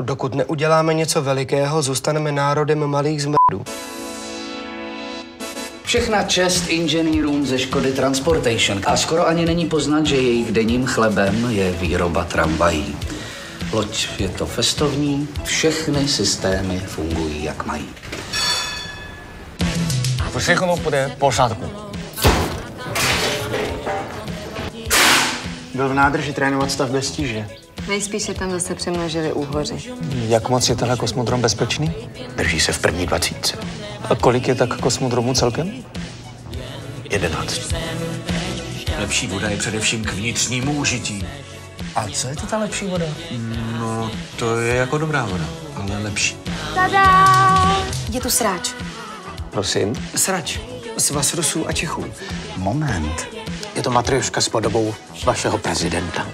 Dokud neuděláme něco velikého, zůstaneme národem malých zmrdů. Všechna čest inženýrům ze Škody Transportation. A skoro ani není poznat, že jejich denním chlebem je výroba tramvají. Loď je to festovní, všechny systémy fungují, jak mají. Všechno bude v pořádku. Byl v nádrži trénovat stav bez tíže. Nejspíš se tam zase přemnožili úhoři. Jak moc je tenhle kosmodrom bezpečný? Drží se v první 20. A kolik je tak kosmodromů celkem? 11. Lepší voda je především k vnitřnímu užití. A co je to ta lepší voda? No, to je jako dobrá voda, ale lepší. Tada! Je tu sráč. Prosím? Srač. Svaz Rusů a Čechů. Moment. Je to matrioška s podobou vašeho prezidenta.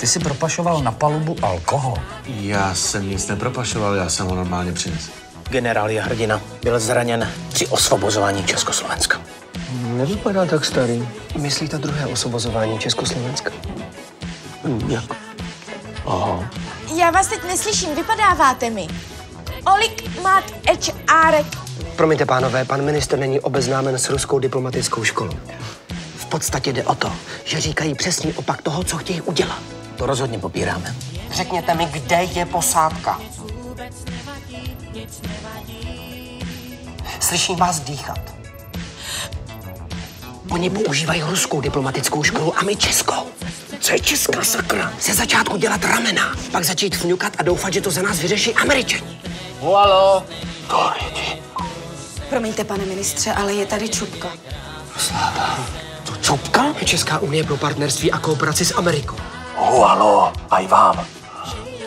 Ty jsi propašoval na palubu alkohol. Já jsem nic nepropašoval, já jsem ho normálně přinesl. Generál Hrdina byl zraněn při osvobozování Československa. Nevypadá tak starý. Myslíte druhé osvobozování Československa? Jak? Aha. Já vás teď neslyším, vypadáváte mi. Olik mát HR. Promiňte, pánové, pan ministr není obeznámen s Ruskou diplomatickou školou. V podstatě jde o to, že říkají přesný opak toho, co chtějí udělat. To rozhodně popíráme. Řekněte mi, kde je posádka. Slyším vás dýchat. Oni používají Ruskou diplomatickou školu a my českou. Co je česká, sakra? Se začátku dělat ramena, pak začít fňukat a doufat, že to za nás vyřeší Američani. Haló. Promiňte, pane ministře, ale je tady Čupka. Sláva. To Čupka? Česká unie pro partnerství a kooperaci s Amerikou. Haló, a i vám.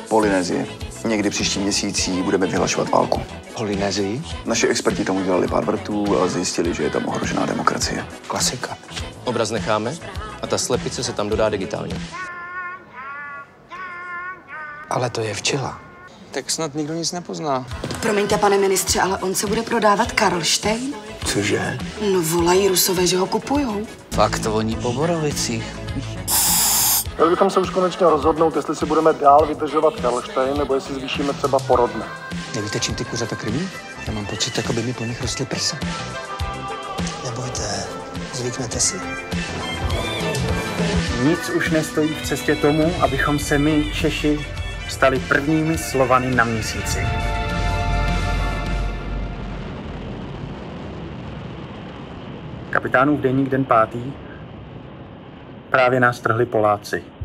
Polynésie. Někdy příští měsící budeme vyhlašovat válku. Polynésii? Naši experti tam udělali pár vrtů a zjistili, že je tam ohrožená demokracie. Klasika. Obraz necháme a ta slepice se tam dodá digitálně. Ale to je včela. Tak snad nikdo nic nepozná. Promiňte, pane ministře, ale on se bude prodávat Karlštejn? Cože? No, volají Rusové, že ho kupujou. Fakt voní po Borovicích. Měli bychom se už konečně rozhodnout, jestli si budeme dál vydržovat Karlštejn, nebo jestli zvýšíme třeba porodné. Nevíte, čím ty kuřata krmí? Já mám pocit, jako by mi po nich rostly prsa. Nebojte, zvyknete si. Nic už nestojí v cestě tomu, abychom se my, Češi, stali prvními Slovany na Měsíci. Kapitánův deník den 5. Právě nás trhli Poláci.